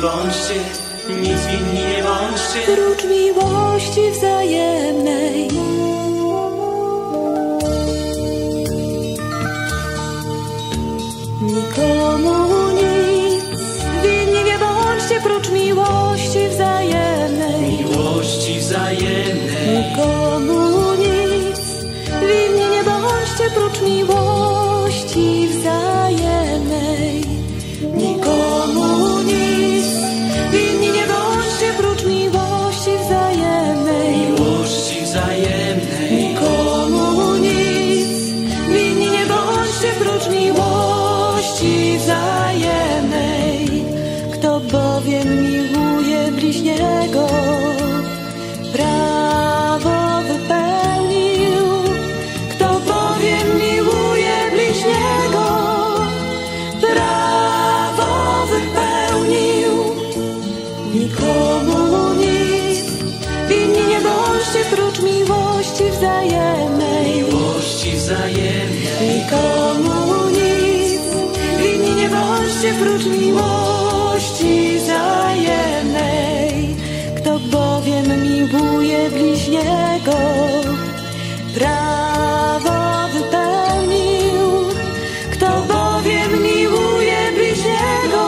bądźcie, nic winni nie bądźcie, prócz miłości wzajemnej. Nikomu nic winni nie bądźcie, prócz miłości wzajemnej. Miłości wzajemnej. Nikomu nic winni nie bądźcie, prócz miłości wzajemnej. Nikomu nic winni nie bądźcie, prócz miłości wzajemnej. Miłości wzajemnej. Nikomu nic winni nie bądźcie, prócz miłości wzajemnej. Kto bowiem miłuje bliźniego, prawo wypełnił. Kto bowiem miłuje bliźniego, prawo wypełnił. Nikomu nic winni nie bądźcie, prócz miłości wzajemnej. Miłości wzajemnej. Nikomu nic winni nie bądźcie, prócz miłości wzajemnej. Kto bowiem miłuje bliźniego, prawo wypełnił. Kto bowiem miłuje bliźniego,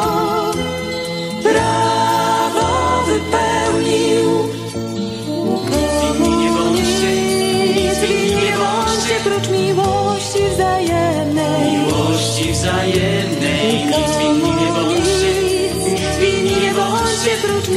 prawo wypełnił. Winni nie bądźcie, nic winni nie bądźcie, prócz miłości wzajemnej. Miłości wzajemnej. Nic winni nie bądźcie, nic winni nie bądźcie, prócz